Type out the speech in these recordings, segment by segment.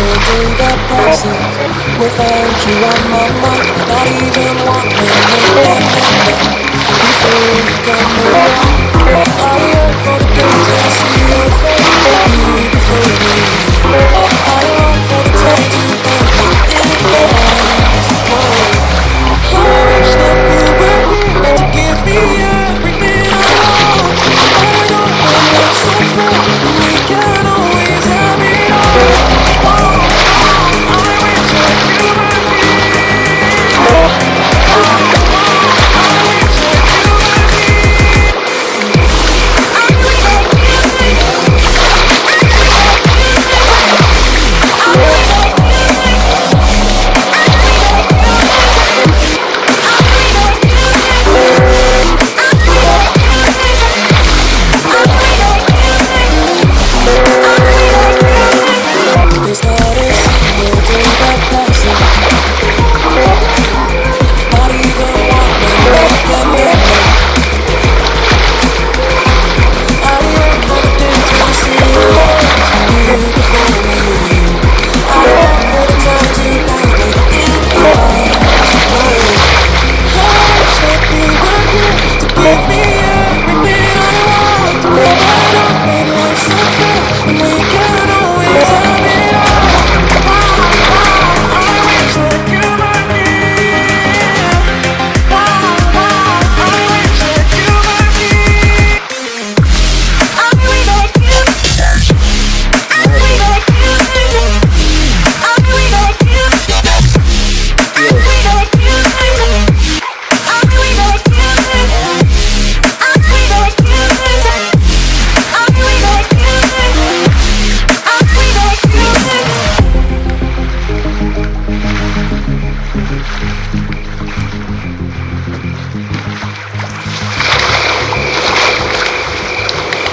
the day that passes without you on my mind. Not even one minute. You say you come around, but I long for the days I see your face. You before me. I long for the time to end in your eyes. How much that you were willing to give me everything I want. I don't want love so far. We can always have it all.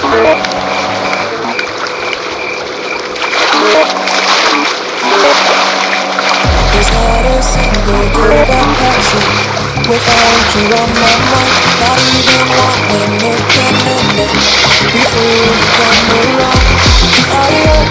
Before you come around, I